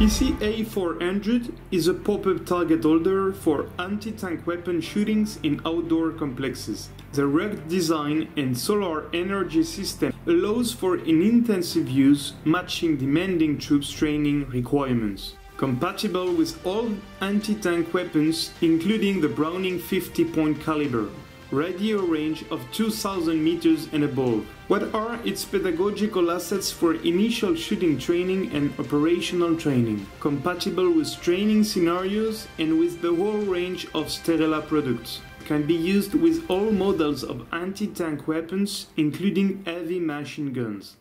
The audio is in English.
PCA400 is a pop-up target holder for anti-tank weapon shootings in outdoor complexes. The rugged design and solar energy system allows for an intensive use matching demanding troops training requirements. Compatible with all anti-tank weapons including the Browning 50-point caliber. Radio range of 2,000 meters and above. What are its pedagogical assets for initial shooting training and operational training? Compatible with training scenarios and with the whole range of Sterela products. Can be used with all models of anti-tank weapons, including heavy machine guns.